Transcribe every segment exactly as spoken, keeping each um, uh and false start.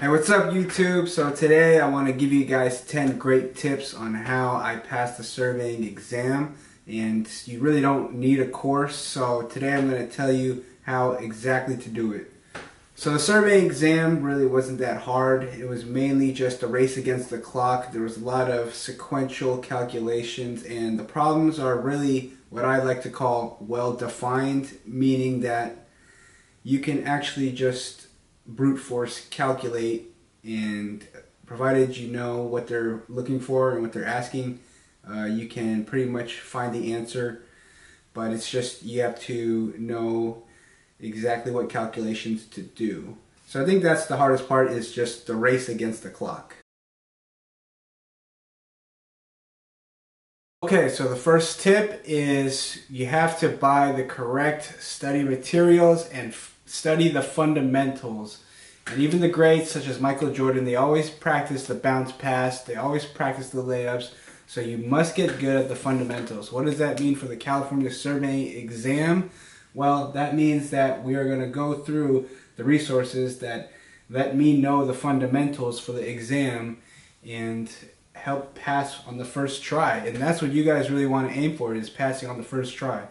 Hey, what's up YouTube? So today I want to give you guys ten great tips on how I passed the surveying exam, and you really don't need a course, so today I'm going to tell you how exactly to do it. So the surveying exam really wasn't that hard. It was mainly just a race against the clock. There was a lot of sequential calculations, and the problems are really what I like to call well-defined, meaning that you can actually just brute force calculate, and provided you know what they're looking for and what they're asking, uh, you can pretty much find the answer. But it's just you have to know exactly what calculations to do. So I think that's the hardest part, is just the race against the clock. Okay, so the first tip is you have to buy the correct study materials and study the fundamentals. And even the greats such as Michael Jordan, they always practice the bounce pass, they always practice the layups, so you must get good at the fundamentals. What does that mean for the California Surveying Exam? Well, that means that we are going to go through the resources that let me know the fundamentals for the exam and help pass on the first try. And that's what you guys really want to aim for, is passing on the first try.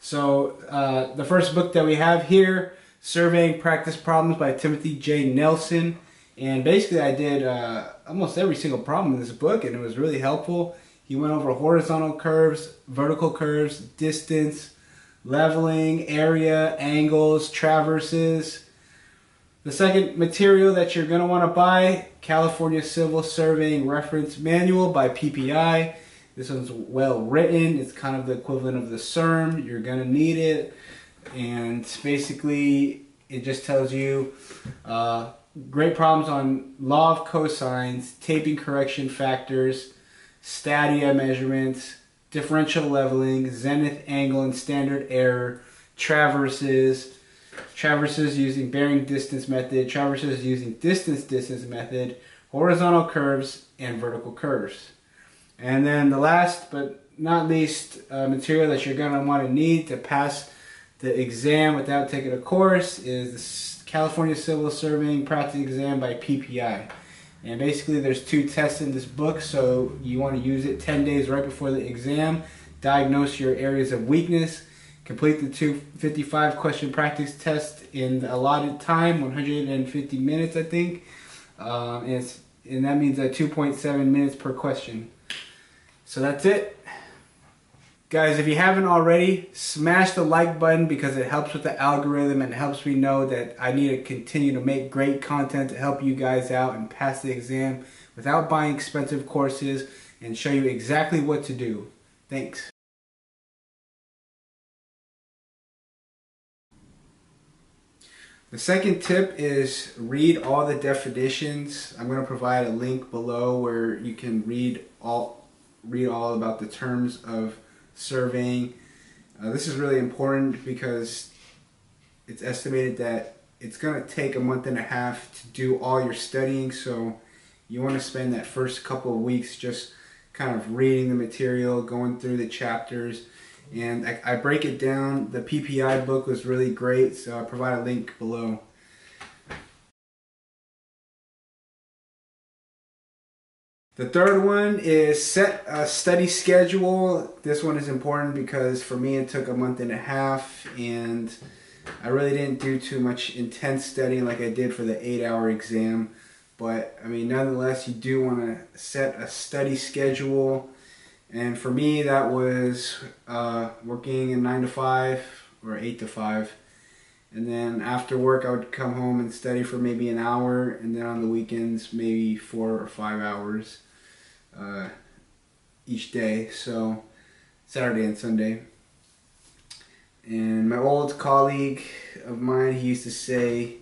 So uh, the first book that we have here, Surveying Practice Problems by Timothy J. Nelson. And basically I did uh, almost every single problem in this book, and it was really helpful. He went over horizontal curves, vertical curves, distance, leveling, area, angles, traverses. The second material that you're going to want to buy, California Civil Surveying Reference Manual by P P I. This one's well written. It's kind of the equivalent of the CERM. You're going to need it. And basically, it just tells you uh, great problems on law of cosines, taping correction factors, stadia measurements, differential leveling, zenith angle and standard error, traverses, traverses using bearing distance method, traverses using distance distance method, horizontal curves, and vertical curves. And then the last but not least uh, material that you're going to want to need to pass the exam without taking a course is the California Civil Surveying Practice Exam by P P I. And basically there's two tests in this book, so you want to use it ten days right before the exam, diagnose your areas of weakness, complete the two fifty-five question practice test in the allotted time, one hundred fifty minutes I think, uh, and, it's, and that means uh, two point seven minutes per question. So that's it. Guys, if you haven't already, smash the like button because it helps with the algorithm and helps me know that I need to continue to make great content to help you guys out and pass the exam without buying expensive courses, and show you exactly what to do. Thanks. The second tip is read all the definitions. I'm going to provide a link below where you can read all read all about the terms of surveying. Uh, this is really important because it's estimated that it's going to take a month and a half to do all your studying, so you want to spend that first couple of weeks just kind of reading the material, going through the chapters, and I, I break it down. The P P I book was really great, so I'll provide a link below. The third one is set a study schedule. This one is important because for me it took a month and a half, and I really didn't do too much intense studying like I did for the eight hour exam. But I mean, nonetheless, you do want to set a study schedule. And for me, that was uh, working a nine to five or eight to five. And then after work, I would come home and study for maybe an hour, and then on the weekends, maybe four or five hours. Uh, each day, so Saturday and Sunday. And my old colleague of mine, he used to say,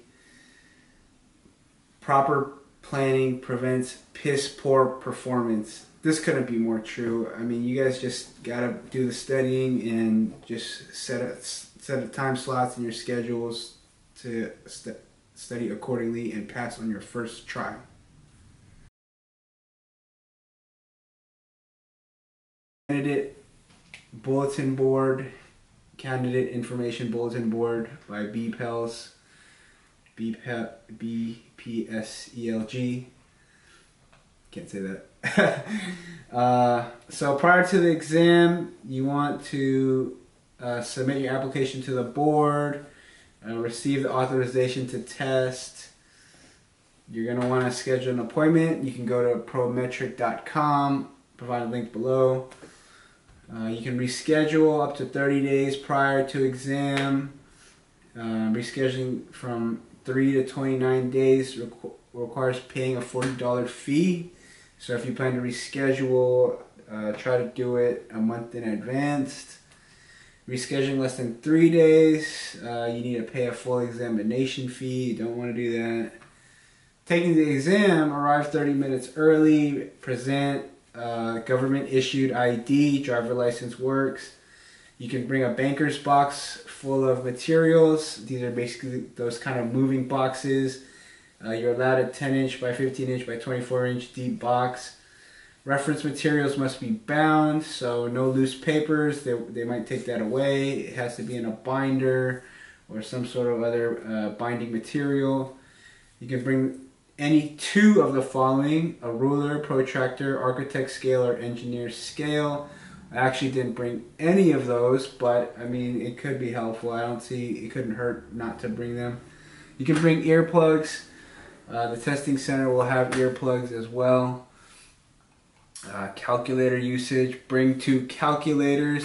proper planning prevents piss poor performance. This couldn't be more true. I mean, you guys just gotta do the studying and just set a, set a time slots in your schedules to st study accordingly and pass on your first try. Candidate Bulletin Board, Candidate Information Bulletin Board by B P E L S. B P S E L G. Can't say that. uh, so prior to the exam, you want to uh, submit your application to the board, uh, receive the authorization to test. You're going to want to schedule an appointment. You can go to prometric dot com, provided link below. Uh, you can reschedule up to thirty days prior to exam. Uh, rescheduling from three to twenty-nine days requ requires paying a forty dollar fee. So if you plan to reschedule, uh, try to do it a month in advance. Rescheduling less than three days, uh, you need to pay a full examination fee. You don't want to do that. Taking the exam, arrive thirty minutes early, present uh, government-issued I D, driver license works. You can bring a banker's box full of materials. These are basically those kind of moving boxes. Uh, you're allowed a ten inch by fifteen inch by twenty-four inch deep box. Reference materials must be bound, so no loose papers. They, they might take that away. It has to be in a binder or some sort of other uh, binding material. You can bring any two of the following: a ruler, protractor, architect scale, or engineer scale. I actually didn't bring any of those, but I mean, it could be helpful. I don't see, it couldn't hurt not to bring them. You can bring earplugs. Uh, the testing center will have earplugs as well. Uh, calculator usage, bring two calculators.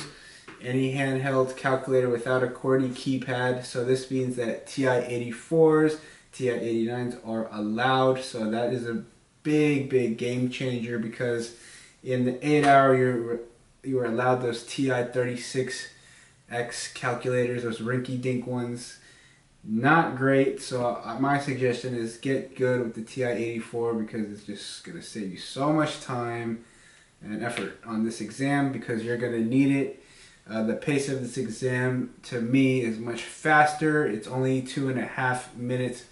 Any handheld calculator without a QWERTY keypad. So this means that T I eighty-fours, T I eighty-nines are allowed. So that is a big, big game changer, because in the eight hour you're You were allowed those T I thirty-six X calculators, those rinky-dink ones. Not great, so my suggestion is get good with the T I eighty-four, because it's just going to save you so much time and effort on this exam, because you're going to need it. Uh, the pace of this exam, to me, is much faster. It's only two and a half minutes,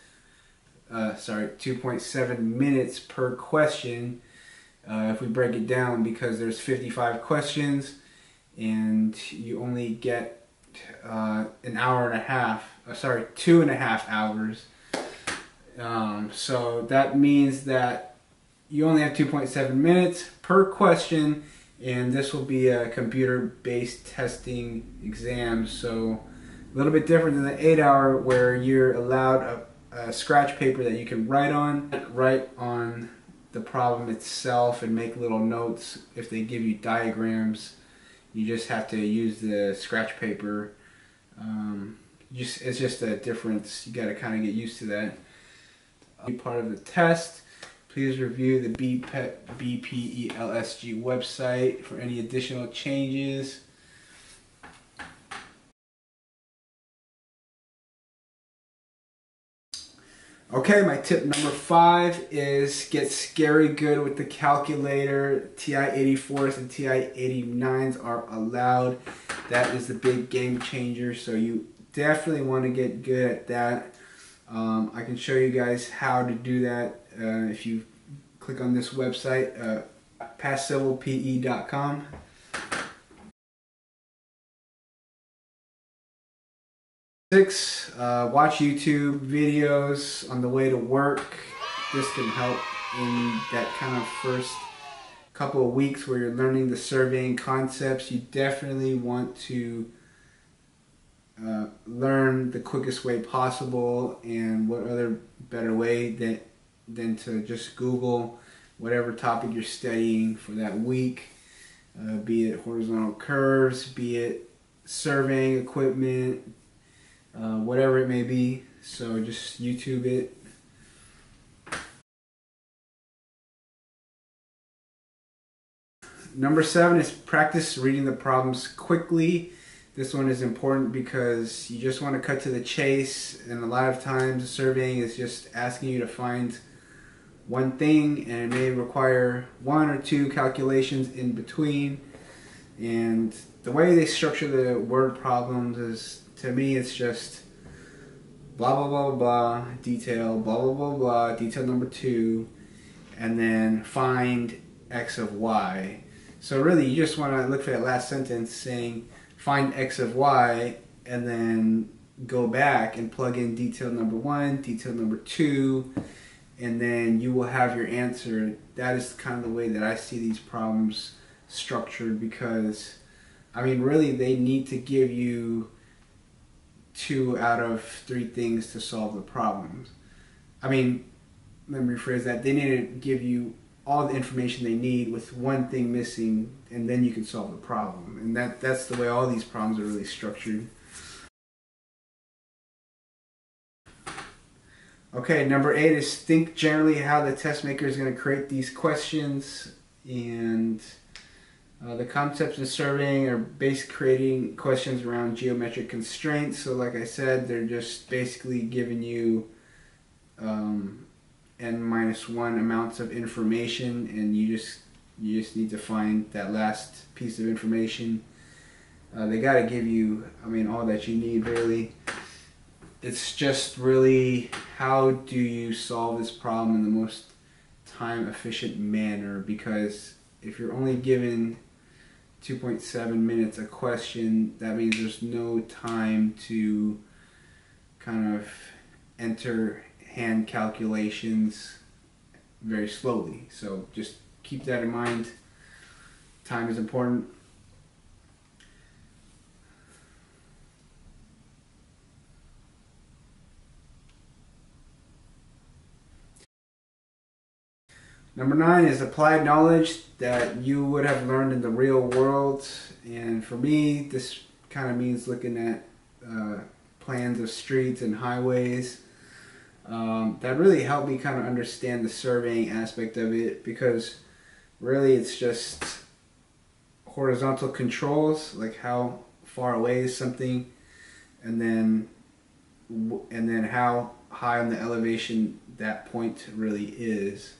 uh, sorry, two point seven minutes per question. Uh, if we break it down, because there's fifty-five questions and you only get uh, an hour and a half, uh, sorry, two and a half hours. Um, so that means that you only have two point seven minutes per question, and this will be a computer-based testing exam. So a little bit different than the eight hour where you're allowed a, a scratch paper that you can write on, write on the problem itself and make little notes. If they give you diagrams, you just have to use the scratch paper. Um, just, it's just a difference. You got to kind of get used to that. Be part of the test. Please review the B P E L S G website for any additional changes. Okay, my tip number five is get scary good with the calculator. T I eighty-fours and T I eighty-nines are allowed. That is the big game changer, so you definitely want to get good at that. Um, I can show you guys how to do that uh, if you click on this website, uh, Pass Civil P E dot com. Six, uh, watch YouTube videos on the way to work. This can help in that kind of first couple of weeks where you're learning the surveying concepts. You definitely want to uh, learn the quickest way possible, and what other better way than, than to just Google whatever topic you're studying for that week, uh, be it horizontal curves, be it surveying equipment, Uh, whatever it may be. So just YouTube it. Number seven is practice reading the problems quickly. This one is important because you just want to cut to the chase, and a lot of times surveying is just asking you to find one thing, and it may require one or two calculations in between. And the way they structure the word problems is, to me, it's just blah, blah, blah, blah, detail, blah, blah, blah, blah, detail number two, and then find X of Y. So really, you just want to look for that last sentence saying, find X of Y, and then go back and plug in detail number one, detail number two, and then you will have your answer. That is kind of the way that I see these problems structured, because, I mean, really they need to give you two out of three things to solve the problems. I mean, let me rephrase that. They need to give you all the information they need with one thing missing, and then you can solve the problem. And that, that's the way all these problems are really structured. Okay, number eight is think generally how the test maker is going to create these questions. And uh, the concepts in surveying are basically creating questions around geometric constraints. So like I said, they're just basically giving you um, n minus one amounts of information, and you just you just need to find that last piece of information. Uh, they got to give you, I mean, all that you need really. It's just really how do you solve this problem in the most time efficient manner, because if you're only given two point seven minutes a question, that means there's no time to kind of enter hand calculations very slowly. So just keep that in mind. Time is important. Number nine is applied knowledge that you would have learned in the real world. And for me, this kind of means looking at uh, plans of streets and highways. Um, that really helped me kind of understand the surveying aspect of it, because really it's just horizontal controls, like how far away is something, and then and then how high on the elevation that point really is.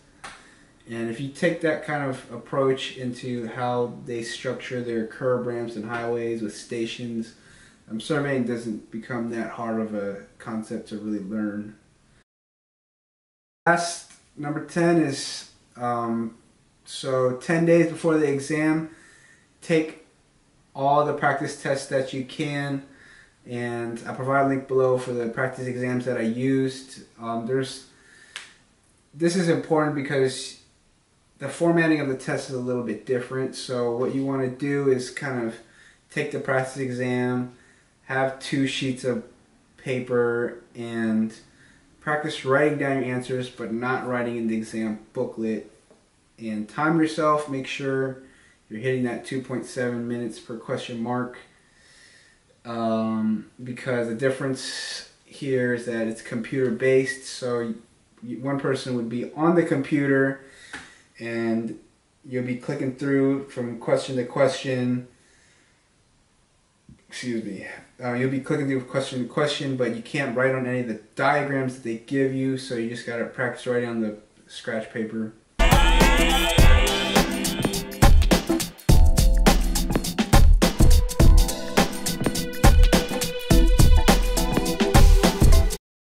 And if you take that kind of approach into how they structure their curb ramps and highways with stations, um, surveying doesn't become that hard of a concept to really learn. Last, number ten is, um, so ten days before the exam, take all the practice tests that you can. And I provide a link below for the practice exams that I used. Um, there's, this is important because the formatting of the test is a little bit different, so what you want to do is kind of take the practice exam, have two sheets of paper, and practice writing down your answers, but not writing in the exam booklet. And time yourself, make sure you're hitting that two point seven minutes per question mark, um, because the difference here is that it's computer-based, so you, you, one person would be on the computer, and you'll be clicking through from question to question. Excuse me. Uh, you'll be clicking through question to question, but you can't write on any of the diagrams that they give you, so you just gotta practice writing on the scratch paper.